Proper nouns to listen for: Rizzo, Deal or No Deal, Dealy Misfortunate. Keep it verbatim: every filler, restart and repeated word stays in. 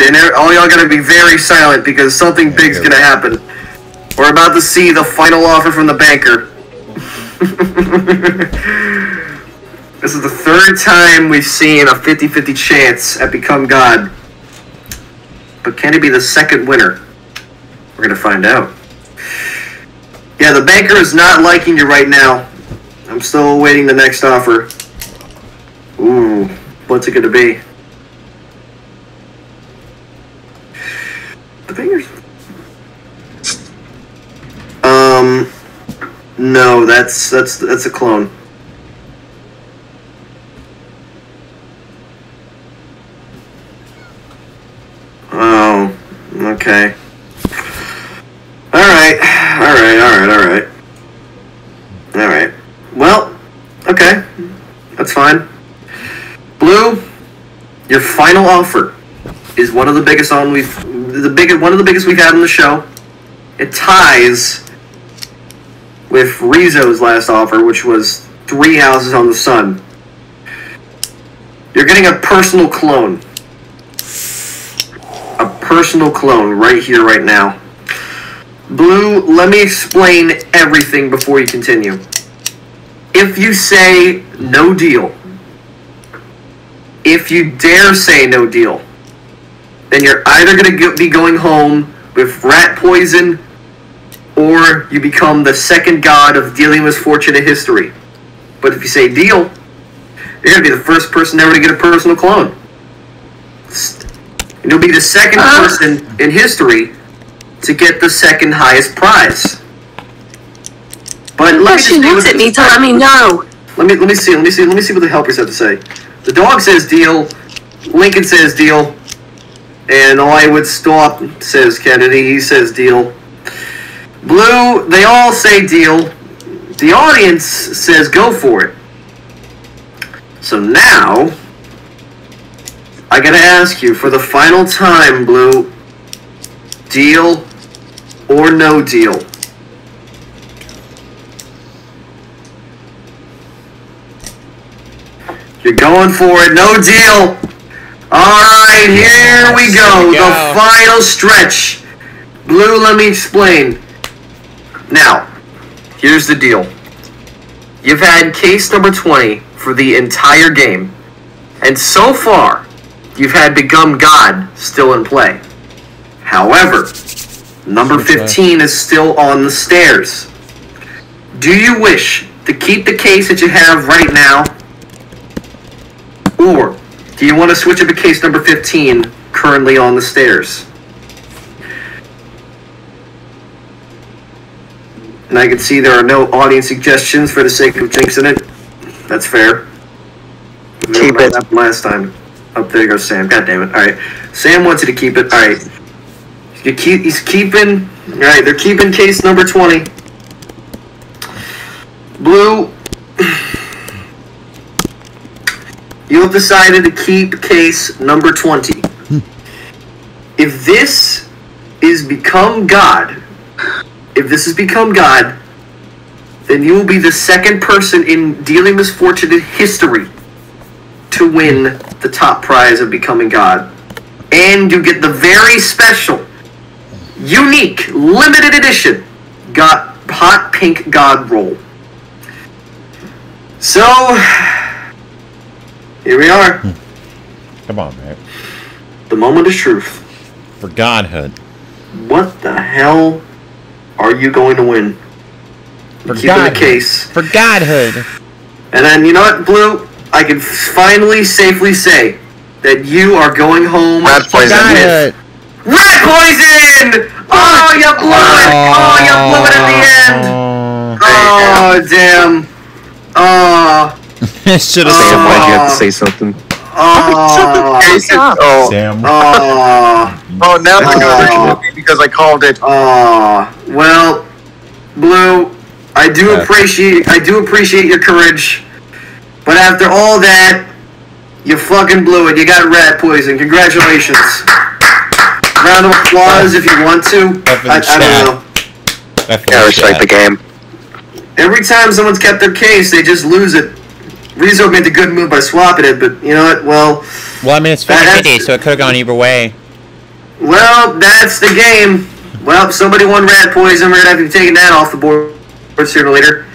And all y'all gotta be very silent because something big's gonna happen. We're about to see the final offer from the banker. This is the third time we've seen a fifty fifty chance at Become God. But can he be the second winner? We're gonna find out. Yeah, the banker is not liking you right now. I'm still awaiting the next offer. Ooh, what's it gonna be? The fingers. Um, no, that's that's that's a clone. Oh, okay. All right, all right, all right, all right, all right. Well, okay, that's fine. Blue, your final offer is one of the biggest on we've. The biggest, one of the biggest we've had on the show. It ties with Rizzo's last offer, which was three houses on the sun. You're getting a personal clone. A personal clone right here, right now. Blue, let me explain everything before you continue. If you say no deal, if you dare say no deal, then you're either going to be going home with rat poison, or you become the second god of Dealy Misfortunate history. But if you say deal, you're going to be the first person ever to get a personal clone. And you'll be the second ah. person in history to get the second highest prize. But let she me looks at me telling me no. Let me let me see let me see let me see what the helpers have to say. The dog says deal. Lincoln says deal. And I would stop, says Kennedy. He says deal. Blue, they all say deal. The audience says go for it. So now, I gotta ask you for the final time, Blue, deal or no deal? You're going for it, no deal! Alright, here we go. we go, the final stretch. Blue, let me explain. Now, here's the deal. You've had case number twenty for the entire game, and so far, you've had Become God still in play. However, number fifteen is still on the stairs. Do you wish to keep the case that you have right now, or do you want to switch up to case number fifteen, currently on the stairs? And I can see there are no audience suggestions for the sake of jinxing it. That's fair. Keep it up last time. Up oh, there goes Sam. God damn it. All right. Sam wants you to keep it. All right. You keep. He's keeping. All right. They're keeping case number twenty. Blue. You've decided to keep case number twenty. If this is Become God, if this has Become God, then you will be the second person in Dealy Misfortunate history to win the top prize of Becoming God. And you get the very special, unique, limited edition God, hot pink God roll. So here we are. Come on, man. The moment of truth. For Godhood. What the hell are you going to win? For Godhood. The case. For Godhood. And then, you know what, Blue? I can finally safely say that you are going home. Rat poison. With rat poison! Oh, you blew it! Oh, you blew it at the end! Oh, damn. Oh. I should have said why you had to say something. Oh, oh, Sam. Oh, oh now they're going to me because I called it. Oh, well, Blue, I do appreciate I do appreciate your courage, but after all that, you fucking blew it. You got rat poison. Congratulations. Round of applause if you want to. I, I don't know. I respect the game. Every time someone's kept their case, they just lose it. Rizzo made the good move by swapping it, but you know what? Well, well, I mean, it's fifty fifty, so it could have gone either way. Well, that's the game. Well, somebody won rat poison. We're going to have to be taking that off the board sooner or later.